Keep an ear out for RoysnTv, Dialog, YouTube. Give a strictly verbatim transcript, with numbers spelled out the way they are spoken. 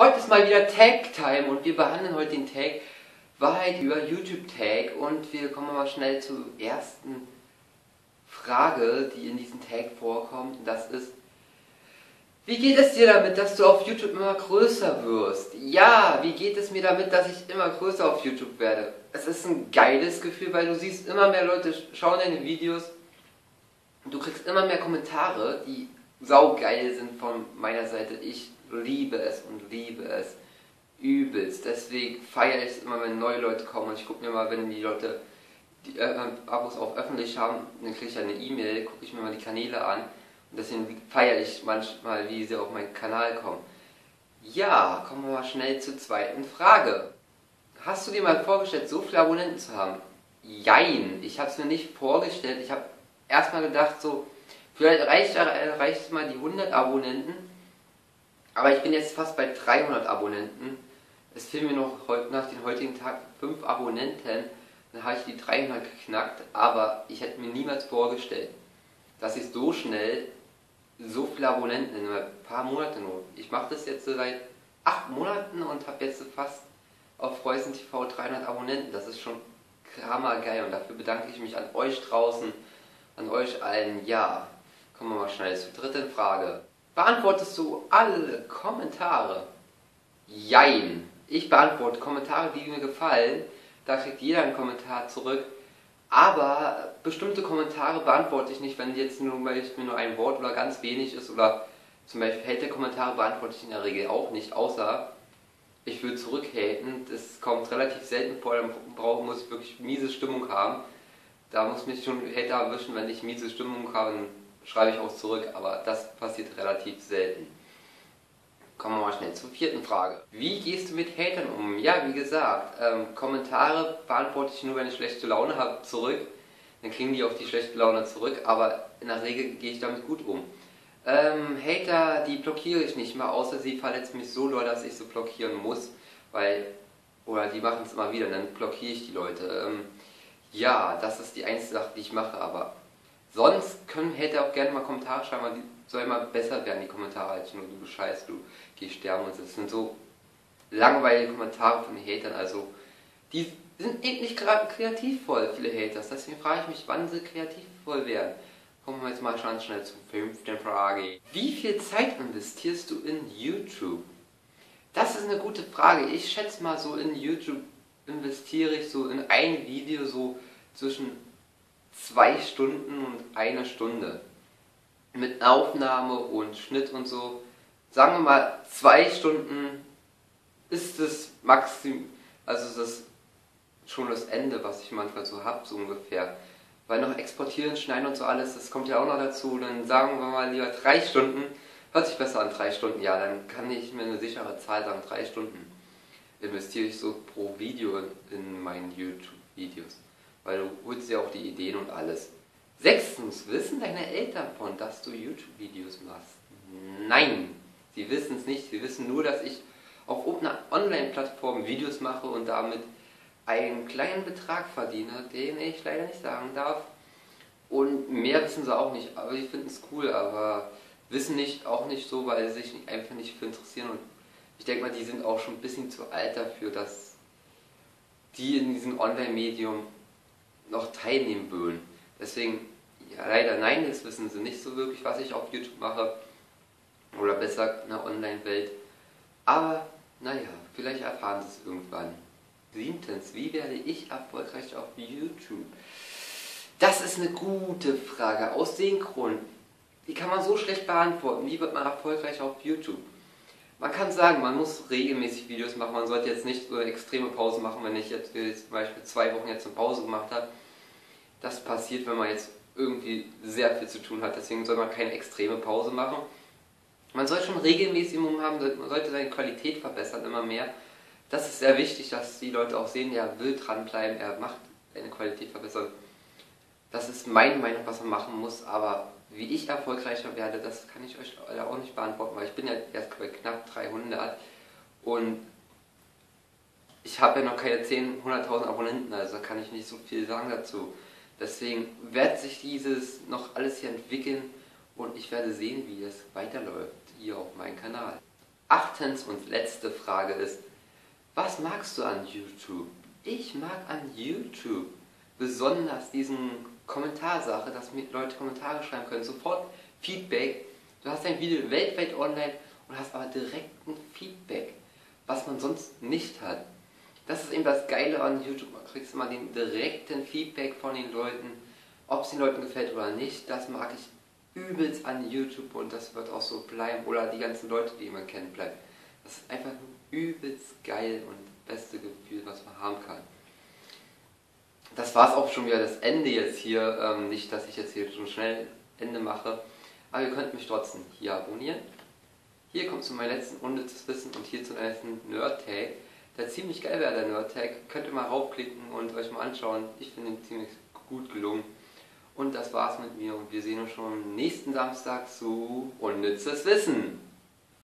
Heute ist mal wieder Tag Time und wir behandeln heute den Tag Wahrheit über YouTube Tag und wir kommen mal schnell zur ersten Frage, die in diesem Tag vorkommt. Und das ist: Wie geht es dir damit, dass du auf YouTube immer größer wirst? Ja, wie geht es mir damit, dass ich immer größer auf YouTube werde? Es ist ein geiles Gefühl, weil du siehst, immer mehr Leute schauen deine Videos und du kriegst immer mehr Kommentare, die saugeil sind von meiner Seite. Ich liebe es und liebe es übelst. Deswegen feiere ich es immer, wenn neue Leute kommen. Und ich gucke mir mal, wenn die Leute die äh, Abos auf öffentlich haben, dann kriege ich eine E-Mail, gucke ich mir mal die Kanäle an. Und deswegen feiere ich manchmal, wie sie auf meinen Kanal kommen. Ja, kommen wir mal schnell zur zweiten Frage. Hast du dir mal vorgestellt, so viele Abonnenten zu haben? Jein, ich habe es mir nicht vorgestellt. Ich habe erstmal gedacht, so, vielleicht reicht, reicht mal die hundert Abonnenten. Aber ich bin jetzt fast bei dreihundert Abonnenten. Es fehlen mir noch nach dem heutigen Tag fünf Abonnenten. Dann habe ich die dreihundert geknackt. Aber ich hätte mir niemals vorgestellt, dass ich so schnell so viele Abonnenten in ein paar Monaten nur. Ich mache das jetzt so seit acht Monaten und habe jetzt so fast auf RoysnTv dreihundert Abonnenten. Das ist schon hammergeil und dafür bedanke ich mich an euch draußen, an euch allen. Ja, kommen wir mal schnell zur dritten Frage. Beantwortest du alle Kommentare? Jein. Ich beantworte Kommentare, die mir gefallen. Da kriegt jeder einen Kommentar zurück. Aber bestimmte Kommentare beantworte ich nicht, wenn jetzt nur, weil ich mir nur ein Wort oder ganz wenig ist oder zum Beispiel Hater-Kommentare beantworte ich in der Regel auch nicht, außer ich will zurückhaten. Das kommt relativ selten vor, dann muss ich wirklich miese Stimmung haben. Da muss mich schon Hater erwischen, wenn ich miese Stimmung habe, dann schreibe ich auch zurück, aber das passiert relativ selten. Kommen wir mal schnell zur vierten Frage. Wie gehst du mit Hatern um? Ja, wie gesagt, ähm, Kommentare beantworte ich nur, wenn ich schlechte Laune habe, zurück. Dann kriegen die auch die schlechte Laune zurück, aber in der Regel gehe ich damit gut um. Ähm, Hater, die blockiere ich nicht mal, außer sie verletzen mich so doll, dass ich sie blockieren muss, weil, oder die machen es immer wieder, dann blockiere ich die Leute. Ähm, ja, das ist die einzige Sache, die ich mache, aber sonst können Hater auch gerne mal Kommentare schreiben, weil die soll immer besser werden, die Kommentare, als nur du scheiß, du gehst sterben und so. Das sind so langweilige Kommentare von den Hatern, also die sind eben nicht gerade kreativvoll, viele Haters. Deswegen frage ich mich, wann sie kreativvoll werden. Kommen wir jetzt mal ganz schnell zur fünften Frage. Wie viel Zeit investierst du in YouTube? Das ist eine gute Frage. Ich schätze mal, so in YouTube investiere ich so in ein Video so zwischen zwei Stunden und einer Stunde. Mit Aufnahme und Schnitt und so, sagen wir mal, zwei Stunden ist das Maximum, also das schon das Ende, was ich manchmal so habe, so ungefähr. Weil noch exportieren, schneiden und so alles, das kommt ja auch noch dazu, dann sagen wir mal lieber drei Stunden, hört sich besser an drei Stunden, ja, dann kann ich mir eine sichere Zahl sagen, drei Stunden investiere ich so pro Video in meinen YouTube-Videos, weil du holst ja auch die Ideen und alles. Sechstens, wissen deine Eltern von, dass du YouTube-Videos machst? Nein, sie wissen es nicht. Sie wissen nur, dass ich auf einer Online-Plattform Videos mache und damit einen kleinen Betrag verdiene, den ich leider nicht sagen darf. Und mehr wissen sie auch nicht, aber sie finden es cool, aber wissen nicht, auch nicht so, weil sie sich einfach nicht für interessieren. Und ich denke mal, die sind auch schon ein bisschen zu alt dafür, dass die in diesem Online-Medium noch teilnehmen würden. Deswegen, ja, leider nein, das wissen sie nicht so wirklich, was ich auf YouTube mache. Oder besser in der Online-Welt. Aber, naja, vielleicht erfahren sie es irgendwann. Siebtens, wie werde ich erfolgreich auf YouTube? Das ist eine gute Frage, aus dem Grund. Die kann man so schlecht beantworten. Wie wird man erfolgreich auf YouTube? Man kann sagen, man muss regelmäßig Videos machen. Man sollte jetzt nicht so extreme Pausen machen, wenn ich jetzt, jetzt zum Beispiel zwei Wochen jetzt eine Pause gemacht habe. Das passiert, wenn man jetzt irgendwie sehr viel zu tun hat, deswegen soll man keine extreme Pause machen. Man soll schon regelmäßig im Moment haben, man sollte seine Qualität verbessern, immer mehr. Das ist sehr wichtig, dass die Leute auch sehen, er will dranbleiben, er macht seine Qualität verbessern. Das ist meine Meinung, was man machen muss, aber wie ich erfolgreicher werde, das kann ich euch leider auch nicht beantworten, weil ich bin ja erst bei knapp dreihundert und ich habe ja noch keine zehntausend, hunderttausend Abonnenten, also da kann ich nicht so viel sagen dazu. Deswegen wird sich dieses noch alles hier entwickeln und ich werde sehen, wie es weiterläuft hier auf meinem Kanal. Achtens und letzte Frage ist, was magst du an YouTube? Ich mag an YouTube besonders diesen Kommentarsache, dass mir Leute Kommentare schreiben können, sofort Feedback. Du hast dein Video weltweit online und hast aber direkten Feedback, was man sonst nicht hat. Das ist eben das Geile an YouTube, man kriegt immer den direkten Feedback von den Leuten, ob es den Leuten gefällt oder nicht. Das mag ich übelst an YouTube und das wird auch so bleiben, oder die ganzen Leute, die man kennt, bleiben. Das ist einfach übelst geil und das beste Gefühl, was man haben kann. Das war es auch schon wieder, das Ende jetzt hier, ähm, nicht, dass ich jetzt hier schon schnell Ende mache, aber ihr könnt mich trotzdem hier abonnieren. Hier kommt zu meinem letzten unnützes Wissen und hier zu einem letzten Nerd-Tag. Der ziemlich geil wäre, der Nerd-Tag. Könnt ihr mal raufklicken und euch mal anschauen. Ich finde ihn ziemlich gut gelungen. Und das war's mit mir und wir sehen uns schon nächsten Samstag zu Unnützes Wissen.